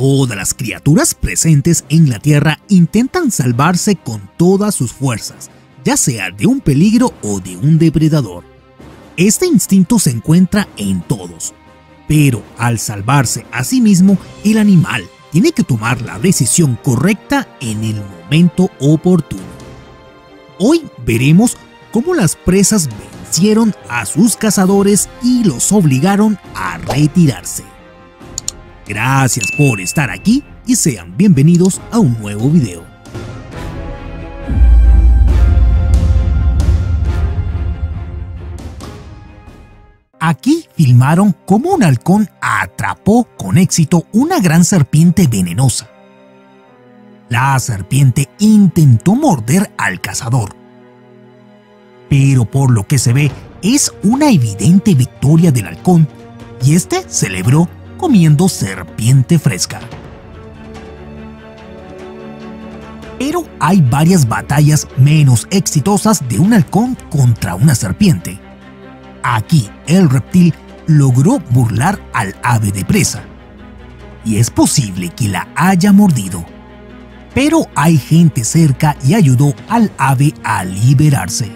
Todas las criaturas presentes en la Tierra intentan salvarse con todas sus fuerzas, ya sea de un peligro o de un depredador. Este instinto se encuentra en todos, pero al salvarse a sí mismo, el animal tiene que tomar la decisión correcta en el momento oportuno. Hoy veremos cómo las presas vencieron a sus cazadores y los obligaron a retirarse. Gracias por estar aquí y sean bienvenidos a un nuevo video. Aquí filmaron cómo un halcón atrapó con éxito una gran serpiente venenosa. La serpiente intentó morder al cazador, pero por lo que se ve es una evidente victoria del halcón y este celebró comiendo serpiente fresca. Pero hay varias batallas menos exitosas de un halcón contra una serpiente. Aquí el reptil logró burlar al ave de presa y es posible que la haya mordido, pero hay gente cerca y ayudó al ave a liberarse.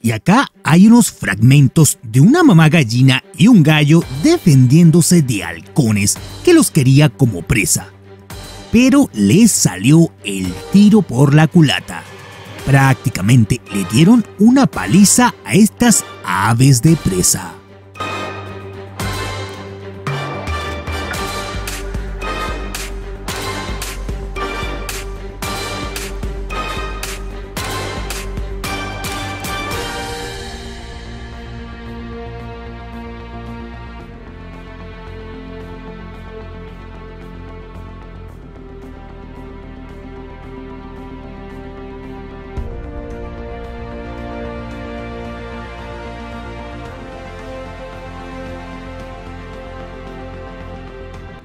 Y acá hay unos fragmentos de una mamá gallina y un gallo defendiéndose de halcones que los quería como presa, pero les salió el tiro por la culata. Prácticamente le dieron una paliza a estas aves de presa.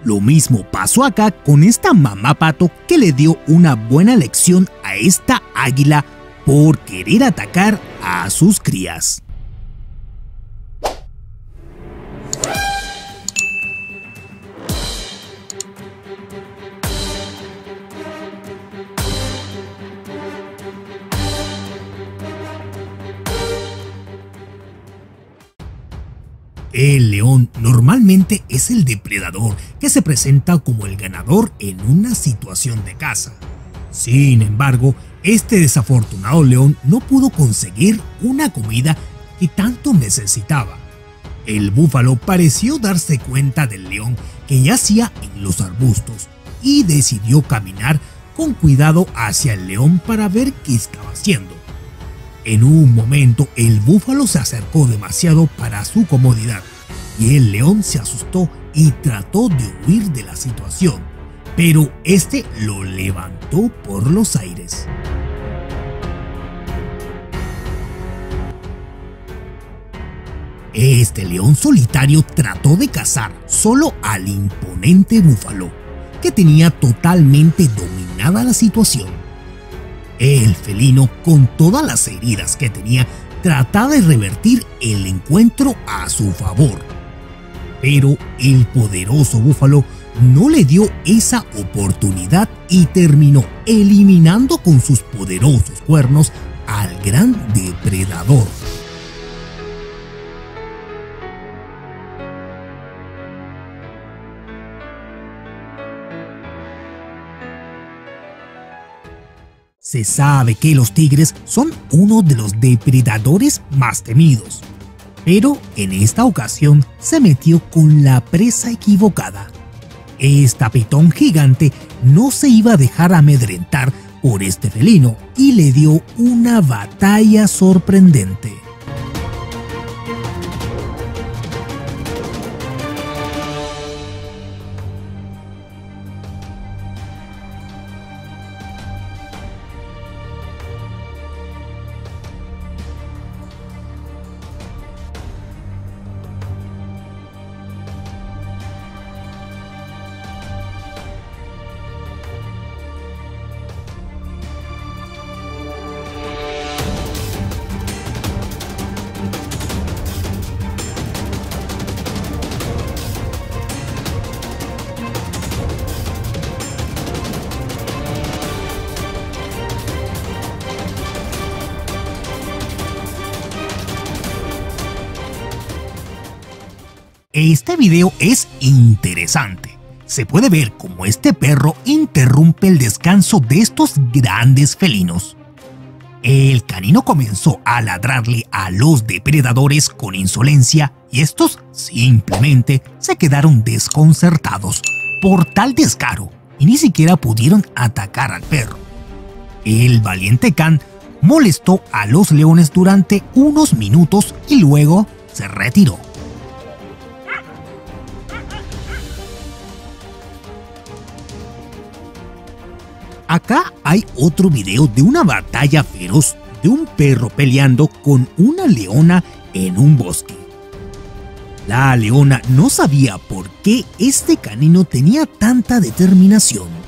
Lo mismo pasó acá con esta mamá pato que le dio una buena lección a esta águila por querer atacar a sus crías. El león normalmente es el depredador que se presenta como el ganador en una situación de caza. Sin embargo, este desafortunado león no pudo conseguir una comida que tanto necesitaba. El búfalo pareció darse cuenta del león que yacía en los arbustos y decidió caminar con cuidado hacia el león para ver qué estaba haciendo. En un momento el búfalo se acercó demasiado para su comodidad y el león se asustó y trató de huir de la situación, pero este lo levantó por los aires. Este león solitario trató de cazar solo al imponente búfalo, que tenía totalmente dominada la situación. El felino, con todas las heridas que tenía, trataba de revertir el encuentro a su favor, pero el poderoso búfalo no le dio esa oportunidad y terminó eliminando con sus poderosos cuernos al gran depredador. Se sabe que los tigres son uno de los depredadores más temidos, pero en esta ocasión se metió con la presa equivocada. Esta pitón gigante no se iba a dejar amedrentar por este felino y le dio una batalla sorprendente. Este video es interesante. Se puede ver cómo este perro interrumpe el descanso de estos grandes felinos. El canino comenzó a ladrarle a los depredadores con insolencia y estos simplemente se quedaron desconcertados por tal descaro y ni siquiera pudieron atacar al perro. El valiente can molestó a los leones durante unos minutos y luego se retiró. Acá hay otro video de una batalla feroz de un perro peleando con una leona en un bosque. La leona no sabía por qué este canino tenía tanta determinación.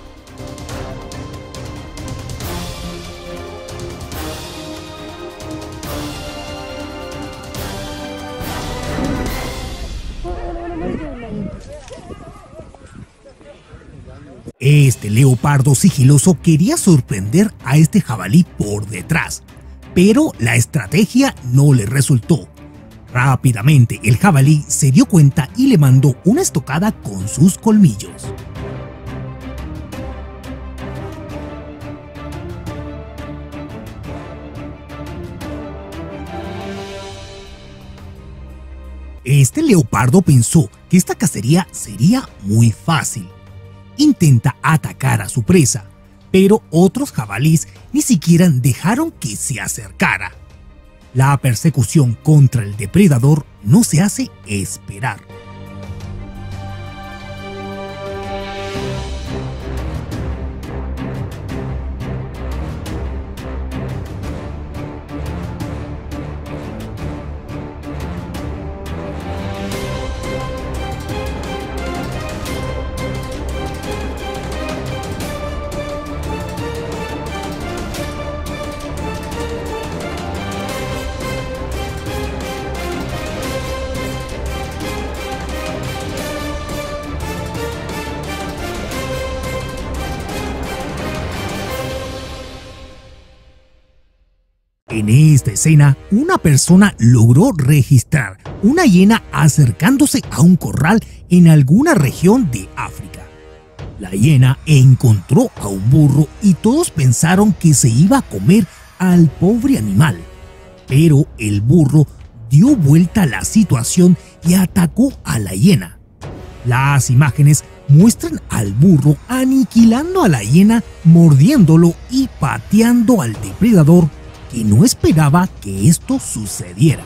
Este leopardo sigiloso quería sorprender a este jabalí por detrás, pero la estrategia no le resultó. Rápidamente el jabalí se dio cuenta y le mandó una estocada con sus colmillos. Este leopardo pensó que esta cacería sería muy fácil. Intenta atacar a su presa, pero otros jabalíes ni siquiera dejaron que se acercara. La persecución contra el depredador no se hace esperar. En esta escena, una persona logró registrar una hiena acercándose a un corral en alguna región de África. La hiena encontró a un burro y todos pensaron que se iba a comer al pobre animal. Pero el burro dio vuelta a la situación y atacó a la hiena. Las imágenes muestran al burro aniquilando a la hiena, mordiéndolo y pateando al depredador, y no esperaba que esto sucediera.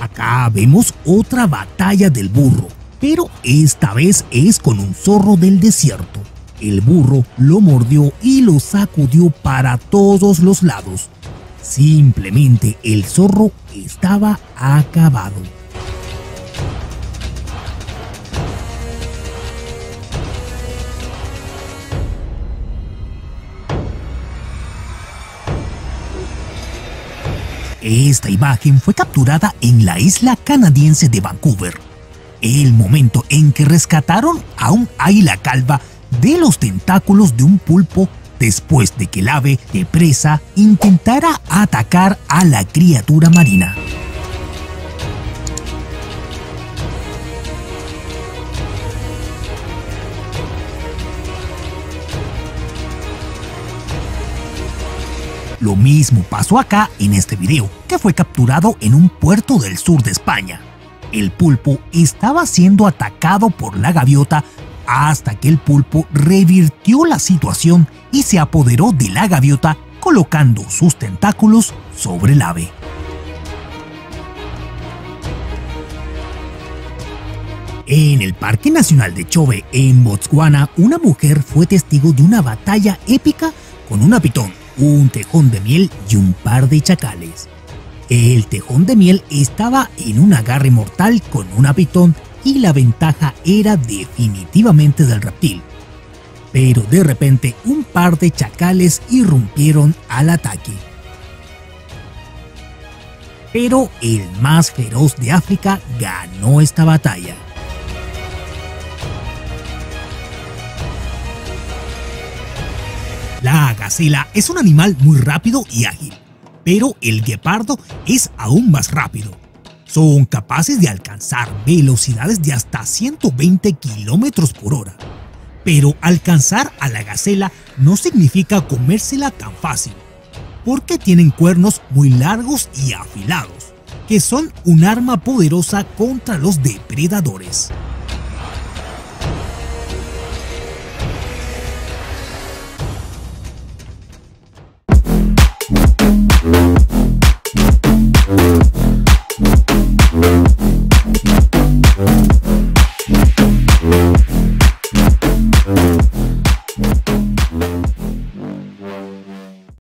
Acá vemos otra batalla del burro, pero esta vez es con un zorro del desierto. El burro lo mordió y lo sacudió para todos los lados. Simplemente el zorro estaba acabado. Esta imagen fue capturada en la isla canadiense de Vancouver. El momento en que rescataron a un águila calva de los tentáculos de un pulpo después de que el ave de presa intentara atacar a la criatura marina. Lo mismo pasó acá en este video, que fue capturado en un puerto del sur de España. el pulpo estaba siendo atacado por la gaviota hasta que el pulpo revirtió la situación y se apoderó de la gaviota colocando sus tentáculos sobre el ave. En el Parque Nacional de Chobe, en Botsuana, una mujer fue testigo de una batalla épica con una pitón, un tejón de miel y un par de chacales. El tejón de miel estaba en un agarre mortal con una pitón y la ventaja era definitivamente del reptil. Pero de repente un par de chacales irrumpieron al ataque. Pero el más feroz de África ganó esta batalla. La gacela es un animal muy rápido y ágil, pero el guepardo es aún más rápido. Son capaces de alcanzar velocidades de hasta 120 kilómetros por hora. Pero alcanzar a la gacela no significa comérsela tan fácil, porque tienen cuernos muy largos y afilados, que son un arma poderosa contra los depredadores.